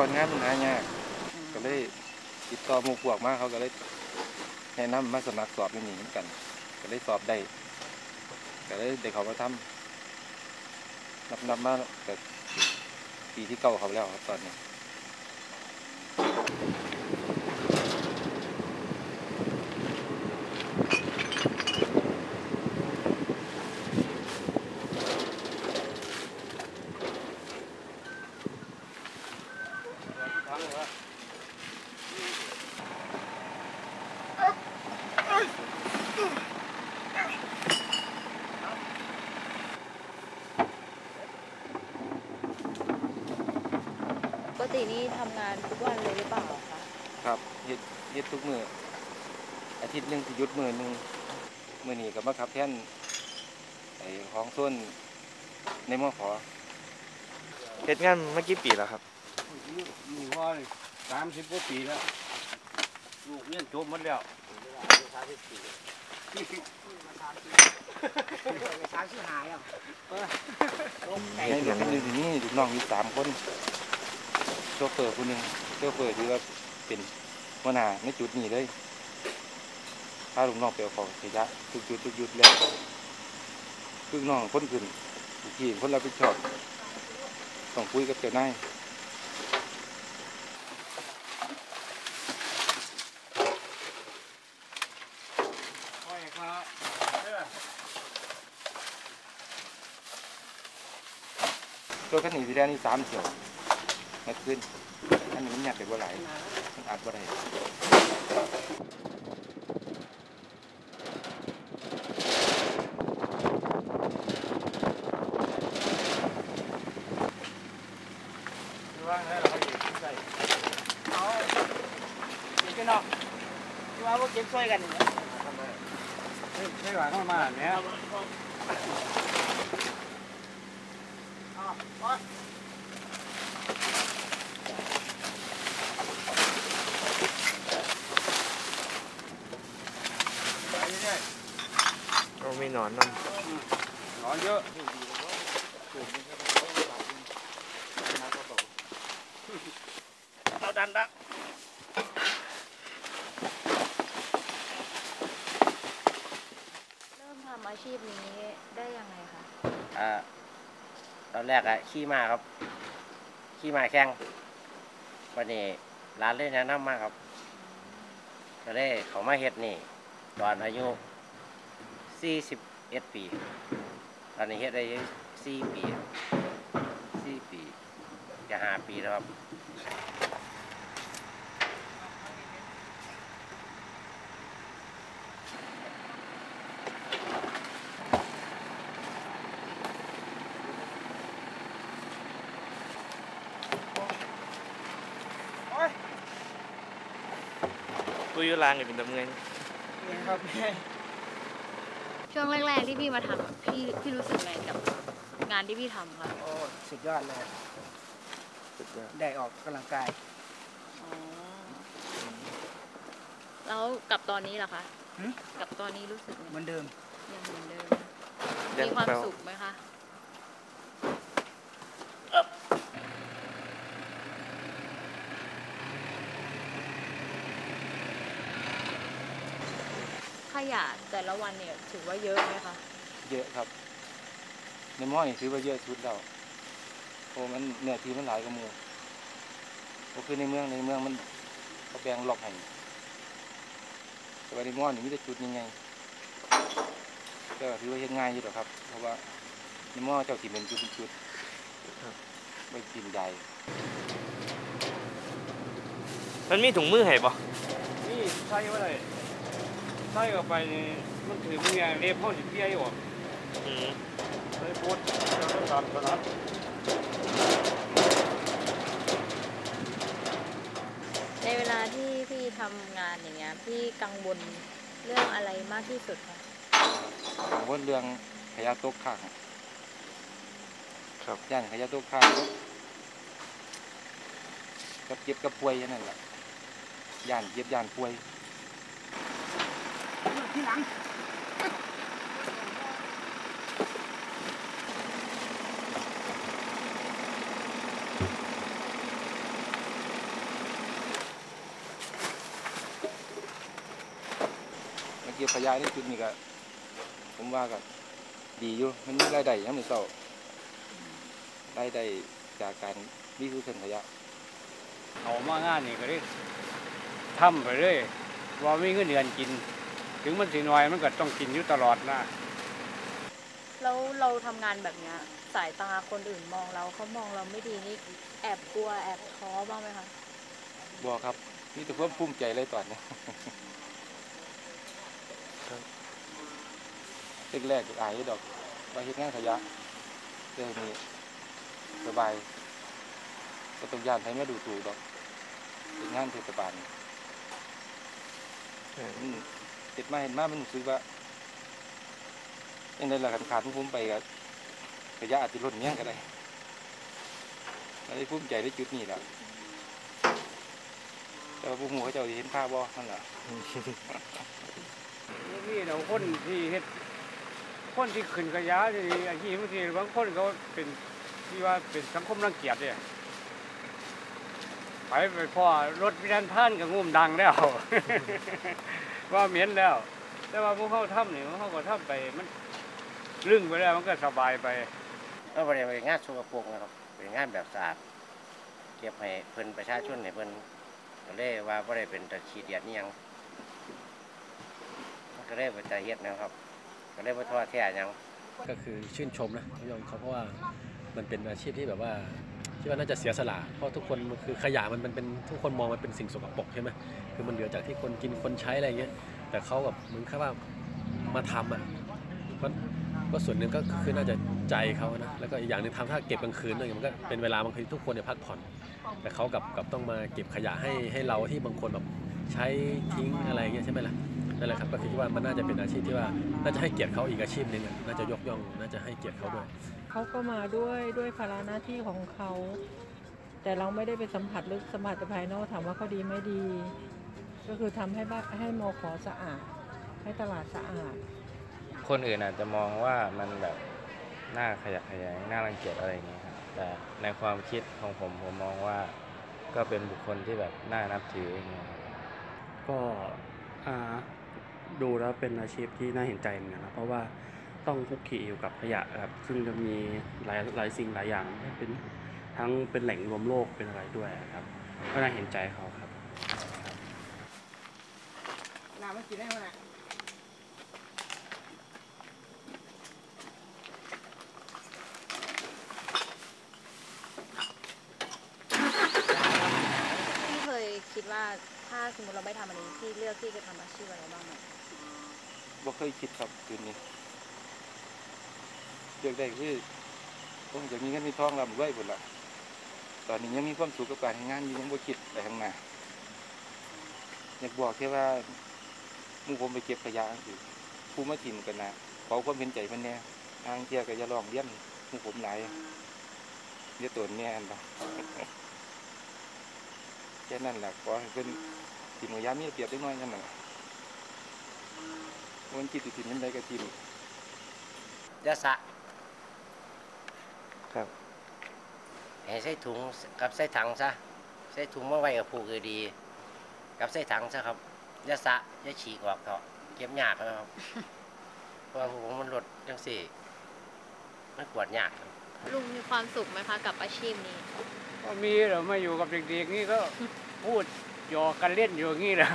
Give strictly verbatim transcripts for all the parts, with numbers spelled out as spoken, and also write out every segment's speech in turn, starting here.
ก่อนงานมันหายากก็เลยติดต่อหมู่พวกมาเขาก็เลยแนะนำมาสมัครสอบนี่เหมือนกันก็เลยสอบได้ก็เลยเด็กเขามาทำนับนับมาแต่ปีที่เก้าเขาแล้วครับตอนนี้ปกตินี่ทำงานทุกวันเลยหรือเปล่าคะครับยึดยึดทุกมืออาทิตย์หนึ่งจะยุดมือหนึ่งมือหนีกับมะขับแท่นไอ้ของส้นในมอขอเหตุงานเมื่อกี้ปีแล้วครับมีพ่อสามสิบกว่าปีแล้วลูกเนี่ยจบหมดแล้วสามสิบปีสามสิบหายอ่ะเดี๋ยวคนหนึ่งนี่ลูกน้องมีสามคนโชเฟอร์คนหนึ่งโชเฟอร์ที่ว่าเป็นหัวหน้าในจุดนี้เลยถ้าลูกน้องไปเอาของขยะทุกจุดทุกจุดแล้วลูกน้องคนขึ้นขี่คนเราไปชอบต้องคุยกับเจ้านายรถคันนี้ที่แรกนี่สามเที่ยวมาขึ้นอันนี้มันอยากเด็กว่าไหลมันอัดว่าไหลว่างแล้วเราไปเก็บใส่เอาเก็บกันเนาะที่ว่าพวกเก็บช่วยกันอย่างเงี้ยใช่หวานเข้ามาแบบนี้อ๋อไม่นอนนั่นนอนเยอะเราดันละเริ่มทำอาชีพนี้ได้ยังไงคะอ่าตอนแรกอะขี่มาครับขี่มาแข่งวันนี้ร้านเล่นแนะนำมากครับก็ได้เขามาเฮ็ดนี่ตอนอายุสี่สิบเอ็ดปีตอนนี้เฮ็ดได้สี่ปีสี่ปีจะห้าปีแล้วครับตู้ยืดรางเป็นตะเมื่อยครับช่วงแรกๆที่พี่มาทำพี่พี่รู้สึกไงกับงานที่พี่ทำคะโอ้สุดยอดเลยสุดยอดได้ออกกำลังกายแล้วกับตอนนี้ล่ะคะกับตอนนี้รู้สึกเหมือนเดิมยังเหมือนเดิมมีความสุขไหมคะขยะแต่ละวันเนี่ยถือว่าเยอะไหมคะเยอะครับในหม้อถือว่าเยอะสุดแล้วโอ้มันเนื้อที่มันหลายกว่าหมู่ก็คือในเมืองในเมืองมันเขาแบ่งล็อกให้แต่ว่าในหม้อนี่มีแต่จุดยังไงก็ถือว่าเฮ็ดง่ายอยู่หรอกครับเพราะว่าในหม้อเจ้าถิ่นเป็นจุดเป็นจุดไม่กินใหญ่มันมีถุงมือให้ปะนี่ใช่ว่าอะไรใส่เข้าไปมันถือมือเล็บเขาจะเบี้ยอยู่อืมใส่ปุ๊บแล้วก็ตัดตัดในเวลาที่พี่ทำงานอย่างเงี้ยพี่กังวลเรื่องอะไรมากที่สุดคะกังวลเรื่องขยะตกค้างครับย่านขยะตกค้างกับเก็บกับป่วยนั่นแหละย่านเก็บย่านป่วยที่หลัง ขยายในจุดนี้ก็ผมว่าก็ดีอยู่มันมีรายได้ทั้งหมดเศร้ารายได้จากการวิเคราะห์ขยะเอามางานนี่ก็ได้ทำไปเลยว่ามีเงินเดือนกินถึงมันสิน้อยมันก็ต้องกินอยู่ตลอดนะแล้วเราทำงานแบบนี้สายตาคนอื่นมองเราเขามองเราไม่ดีนี่แอบกลัวแอบท้อบ้างไหมคะบ่ครับนี่แต่เพิ่มภูมิใจเลยตอนนี้แรกๆอายดอกไปเฮ็ดงานขยะเดี๋ยวนี้สบายก็ต้องย่านให้แม่ดูถูกดอกเฮ็ดงานเทศบาลเห็นมาเห็นมามันรู้สึกว่ายังไงล่ะขันขาดผมไปกับขยะอาจจะล้นเงี้ยก็ได้ได้ภูมิใจได้จุดนี้แล้วแต่พวกหัวเขาจะเห็นภาพบ่นั่นแหละนี่เราคนที่เฮ็ดคนที่ขึ้นขยะที่อาชีพบางทีบางคนเขาเป็นที่ว่าเป็นสังคมรังเกียจเนี่ยไปไปพ่อรถวิญญาณท่านกับงูมดังแล้วว่าเหม็นแล้วแต่ว่าพวกเขาทำเนี่ยพวกเขาก็ทำไปมันลึ่งไปแล้วมันก็สบายไปก็ไปไปงานสุขภาพนะครับไปงานแบบสะอาดเก็บให้เพิ่นประชาชนให้เพิ่นก็เลยว่าก็เลยเป็นตะขีเดียดนี่ยังก็เลยเป็นตะเฮ็ดนะครับก็เลยว่าทอดแท้ยังก็คือชื่นชมนะคุณผู้ชมเขาเพราะว่ามันเป็นอาชีพที่แบบว่าที่ว่าน่าจะเสียสละเพราะทุกคนคือขยะมันเป็นทุกคนมองมันเป็นสิ่งสกปรกใช่ไหมคือมันเหลือจากที่คนกินคนใช้อะไรเงี้ยแต่เขาแบบมึงแค่ว่ามาทำอ่ะก็ส่วนหนึ่งก็คือน่าจะใจเขานะแล้วก็อีกอย่างหนึ่งทำถ้าเก็บกลางคืนอะไรมันก็เป็นเวลาบางทีทุกคนเนี่ยพักผ่อนแต่เขากับกับต้องมาเก็บขยะให้ให้เราที่บางคนแบบใช้ทิ้งอะไรเงี้ยใช่ไหมล่ะนั่นแหละครับก็คิดว่ามันน่าจะเป็นอาชีพที่ว่าน่าจะให้เกียรติเขาอีกอาชีพหนึ่งน่าจะยกย่องน่าจะให้เกียรติเขาด้วยเขาก็มาด้วยด้วยภาระหน้าที่ของเขาแต่เราไม่ได้ไปสัมผัสหรือสัมผัสภายนอกถามว่าเขาดีไม่ดีก็คือทำให้บ้านให้มอขอสะอาดให้ตลาดสะอาดคนอื่นอาจจะมองว่ามันแบบหน้าขยะแขยงหน้ารังเกียจอะไรอย่างนี้ครับแต่ในความคิดของผมผมมองว่าก็เป็นบุคคลที่แบบน่านับถืออย่างเงี้ยก็อ่าดูแล้วเป็นอาชีพที่น่าเห็นใจเหมือนกันนะเพราะว่าต้องคุกคีอยู่กับขยะครับซึ่งจะมีหลายหลายสิ่งหลายอย่างเป็นทั้งเป็นแหล่งรวมโลกเป็นอะไรด้วยครับก็น่าเห็นใจเขาครับน้ำมันกินได้ไหมพี่เคยคิดว่าถ้าสมมติเราไม่ทำอันนี้พี่เลือกที่จะทำอาชีพอะไรบ้างไหมบ่เคยคิดครับจุดนี้เลือกได้คือผมจะมีเงินมีทองลำด้วยหมดละตอนนี้ยังมีความสุขกับการทำงานอยู่ยังบ่คิดไปข้างหน้าอยากบอกแค่ว่ามุ่งผมไปเก็บขยะสิผู้มาถิ่นกันนะเขาก็เห็นใจมันแน่ทางเที่ยวก็จะลองเลี้ยงมุ่งผมไหนเลี้ยงตัวแน่นปะแค่นั้นแหละขอให้เป็นถิ่นขยะมีระเบียบได้น้อยนั่นแหละวันกิจถิ่นยังไงกับถิ่นยาสะครับให้ใส่ถุงกับใส่ถังซะใส่ถุงมาไว้กับผูกคือดีกับใส่ถังซะครับยาสะยาฉีกออกเถอะเก็บยากนะครับเพราะผมมันหลดจังสี่มันปวดยากลุงมีความสุขไหมคะกับอาชีพนี้ก็มีเรามาอยู่กับเด็กๆนี่ก็พูดหยอกกันเล่นอยู่งี้แหละ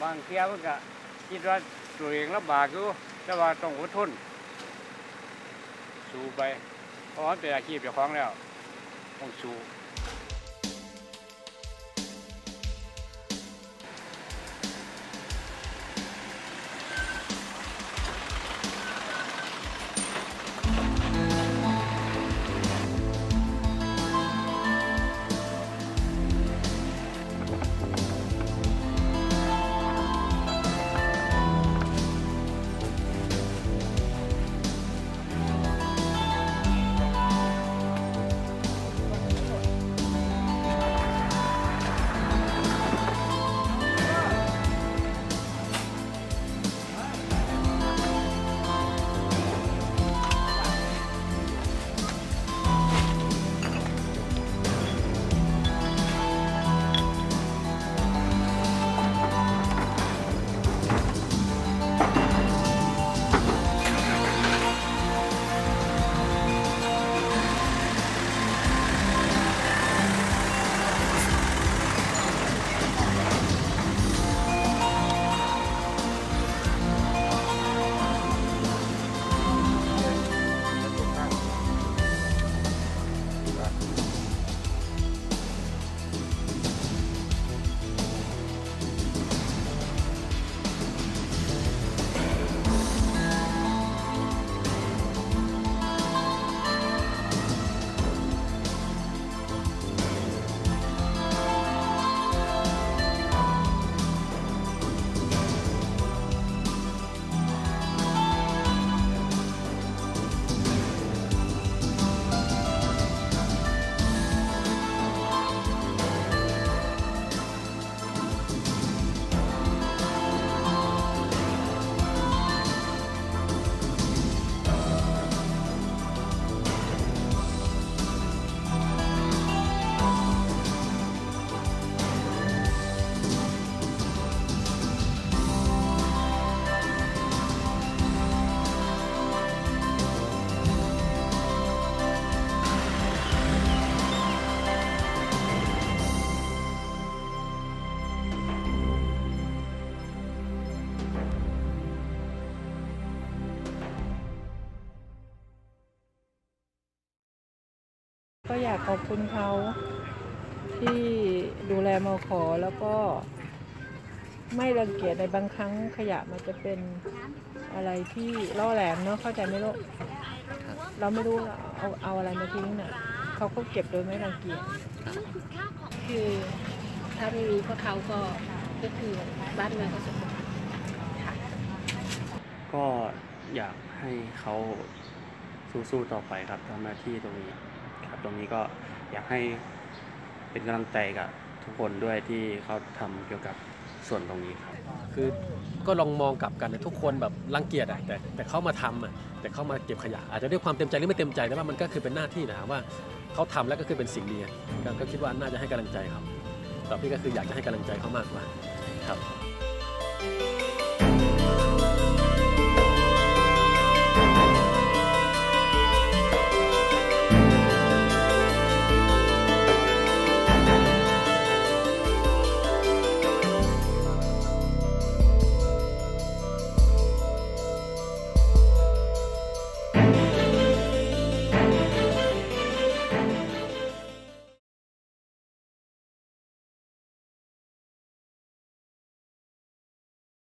บางเที่ยวมันก็คิดว่าตัวเองลำบากอยู่แต่ว่าต้องอดทนสู้ไปเพราะว่าเป็นอาชีพเจ้าของแล้วต้องสู้ ก็อยากขอบคุณเขาที่ดูแลมข.แล้วก็ไม่รังเกียจในบางครั้งขยะมันจะเป็นอะไรที่ล่อแหลมเนาะเข้าใจไหมลูกเราไม่รู้เอาเอาอะไรมาทิ้งน่ะเขาก็เก็บโดยไม่รังเกียจคือถ้าไม่รู้พวกเขาก็ก็คือบ้านเมืองก็สมบูรณ์ก็อยากให้เขาสู้ๆต่อไปครับทำหน้าที่ตรงนี้ครับตรงนี้ก็อยากให้เป็นกำลังใจกับทุกคนด้วยที่เขาทำเกี่ยวกับส่วนตรงนี้ครับคือก็ลองมองกลับกันทุกคนแบบรังเกียจอ่ะแต่แต่เขามาทำอ่ะแต่เขามาเก็บขยะอาจจะด้วยความเต็มใจหรือไม่เต็มใจนะว่ามันก็คือเป็นหน้าที่นะว่าเขาทำแล้วก็คือเป็นสิ่งดีก็คิดว่าน่าจะให้กำลังใจครับต่อไปก็คืออยากจะให้กำลังใจเขามากกว่าครับ